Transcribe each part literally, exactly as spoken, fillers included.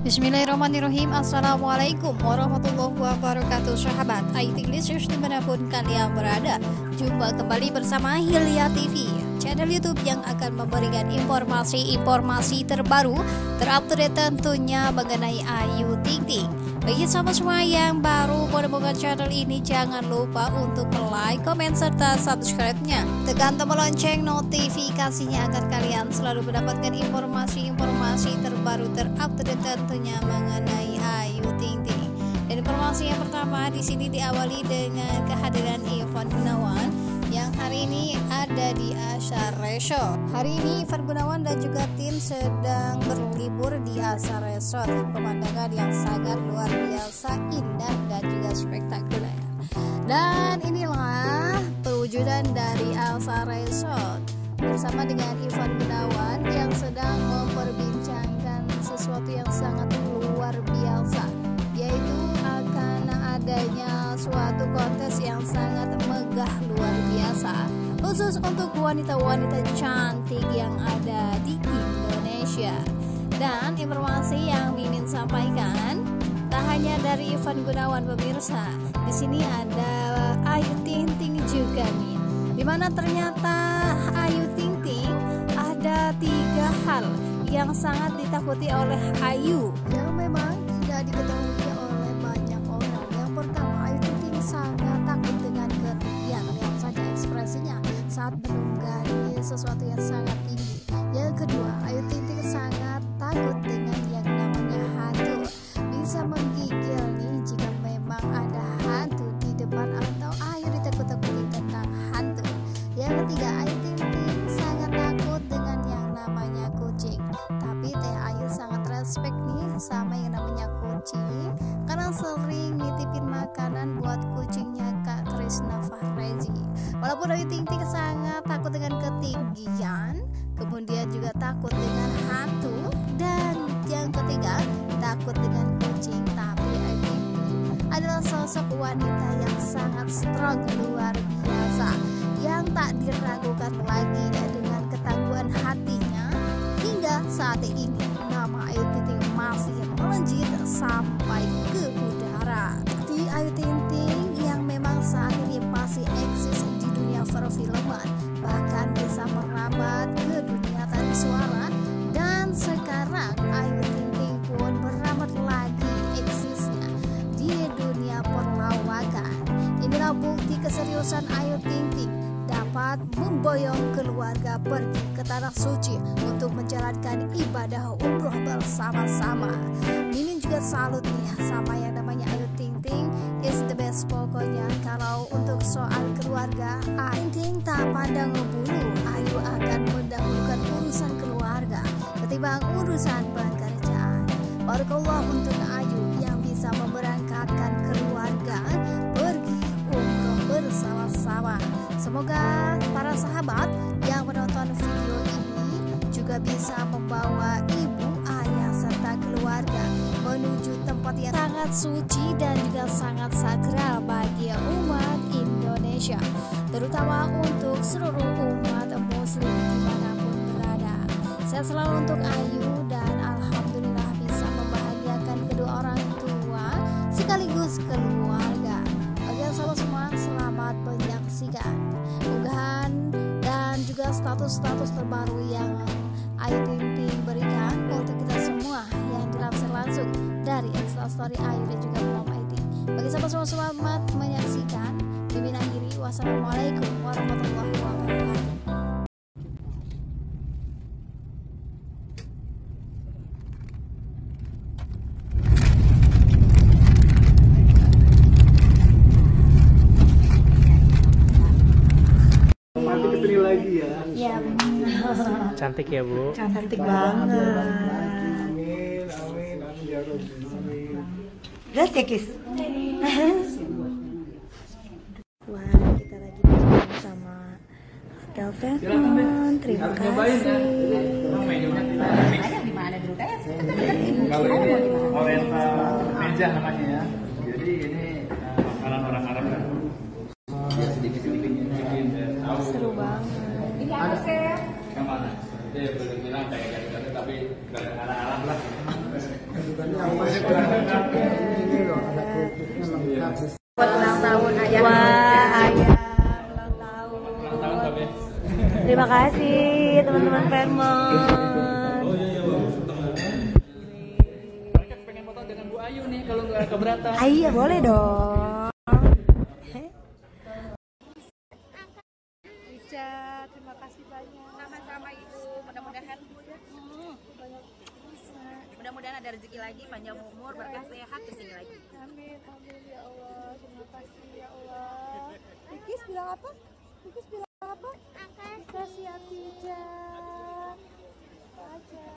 Bismillahirrahmanirrahim. Assalamualaikum warahmatullahi wabarakatuh. Sahabat Ayu Ting Ting dimanapun kalian berada, jumpa kembali bersama Hilya T V Channel YouTube yang akan memberikan informasi-informasi terbaru, terupdate tentunya mengenai Ayu Ting Ting. Bagi sahabat semua yang baru menemukan channel ini, jangan lupa untuk like, komen, serta subscribe-nya. Tekan tombol lonceng notifikasinya agar kalian selalu mendapatkan informasi-informasi terbaru terupdate tentunya mengenai Ayu Ting Ting. Dan informasi yang pertama di sini diawali dengan kehadiran Ivan Gunawan yang hari ini ada di Asia Resort. Hari ini Ivan Gunawan dan juga tim sedang berlibur di Asia Resort. Pemandangan yang sangat luar biasa, indah dan juga spektakuler. Dan inilah perwujudan dari Asia Resort bersama dengan Ivan Gunawan yang sedang memperbincangkan sesuatu yang sangat luar biasa, yaitu akan adanya suatu kontes yang sangat megah luar biasa khusus untuk wanita-wanita cantik yang ada di Indonesia. Dan informasi yang mimin sampaikan tak hanya dari Ivan Gunawan pemirsa, di sini ada Ayu Ting Ting juga nih, dimana ternyata Ayu Ting Ting ada tiga hal yang sangat ditakuti oleh Ayu yang memang tidak diketahui oleh banyak orang. Yang pertama, Ayu Ting Ting sangat takut dengan ketinggian. Lihat saja ekspresinya saat menunggangi sesuatu yang sangat tinggi. Yang kedua, Ayu Ting Ting sangat takut dengan yang namanya hantu. Bisa menggigil nih jika memang ada hantu di depan atau Ayu ditakut-takuti tentang hantu. Yang ketiga, Ayu Ting Ting sangat takut dengan yang namanya kucing. Tapi Teh Ayu sangat respek nih sama yang namanya kucing karena sering nitipin makanan buat kucingnya Kak Trisna Fahrezi. Walaupun Ayu Ting Ting sangat takut dengan ketinggian, kemudian juga takut dengan hantu, dan yang ketiga takut dengan kucing, tapi Ayu Ting Ting adalah sosok wanita yang sangat strong luar biasa yang tak diragukan lagi dengan ketangguhan hatinya hingga saat ini. Nama Ayu Ting Ting masih melejit sampai ke udara. Di Ayu Ting Ting yang memang saat ini masih eksis di dunia perfilman, bahkan bisa merambat ke dunia tari suara, dan sekarang Ayu Ting Ting pun merambat lagi eksisnya di dunia perlawakan. Inilah bukti keseriusan Ayu Ting Ting dapat memboyong keluarga pergi ke tanah suci untuk menjalankan ibadah umroh bersama-sama. Mimin juga salut nih sama yang namanya Ayu Ting Ting, is the best pokoknya. Kalau untuk soal keluarga, Ayu Ting Ting tak pandang bulu, Ayu akan mendahulukan urusan keluarga ketimbang urusan pekerjaan. Barakallah untuk Ayu yang bisa memberangkatkan keluarga pergi umroh bersama-sama. Semoga para sahabat yang menonton video ini juga bisa membawa ibu, ayah, serta keluarga menuju tempat yang sangat suci dan juga sangat sakral bagi umat Indonesia, terutama untuk seluruh umat muslim dimanapun berada. Sehat selalu untuk Ayu dan alhamdulillah bisa membahagiakan kedua orang tua sekaligus keluarga. Oke sahabat semua, selamat menyaksikan unggahan dan juga status-status terbaru yang Ayu Ting Ting berikan untuk kita semua yang dilansir langsung dari Instastory Ayu dan juga Mom Ayu Ting. Bagi sahabat semua selamat menyaksikan. Mimin akhiri, wassalamualaikum warahmatullahi wabarakatuh. Cantik ya Bu? Cantik banget. Amin, amin, amin ya Rabbi. Lihat ya Kis. Wah, kita lagi bersama sama Hotel Fairmont. Terima kasih. Ada di mana dulu guys? Kalau ini oriental meja namanya ya. Jadi ini makanan orang Arab kan. Sedikit-sedikit bikin seru banget. Ini apa sih? Dia boleh bilang kayak gini tapi bukan ala-ala lah. Buat ulang tahun ayah. Wah, ayah ulang tahun. Terima kasih teman-teman Fairmont. Oh iya iya. Mereka pengen foto dengan Bu Ayu nih kalau nggak keberatan. Iya boleh dong. Ica, terima kasih banyak. Sama-sama Ibu. Mudah-mudahan mudah-mudahan ada rezeki lagi, panjang umur, berkah sehat, kesini lagi. Amin, amin ya Allah. Terima kasih ya Allah. Ikis bilang apa? Ikis bilang apa? Makasih ya Tija. Aja.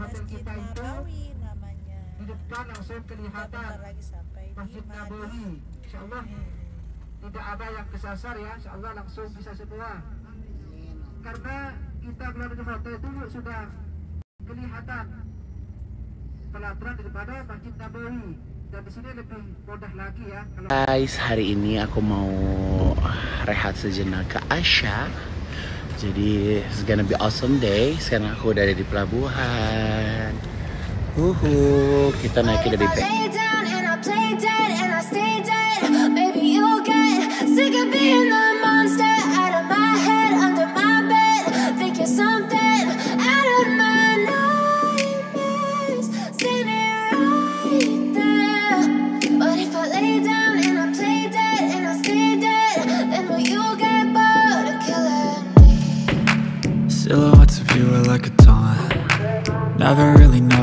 Masjid Nabawi namanya. Di depan langsung kelihatan Masjid Nabawi. Insyaallah tidak ada yang kesasar ya. Insyaallah langsung bisa semua. Karena kita belanja foto itu sudah kelihatan pelataran daripada Masjid Nabawi. Dan di sini lebih mudah lagi ya. Guys, hari ini aku mau rehat sejenak ke Asia. Jadi it's gonna be awesome day. Sekarang aku udah ada di pelabuhan. Uhu, kita naik dari bed. Silhouettes of you are like a taunt. Never really know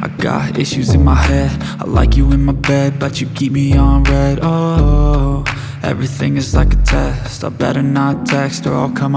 I got issues in my head, I like you in my bed, but you keep me on red. Oh, everything is like a test, I better not text or I'll come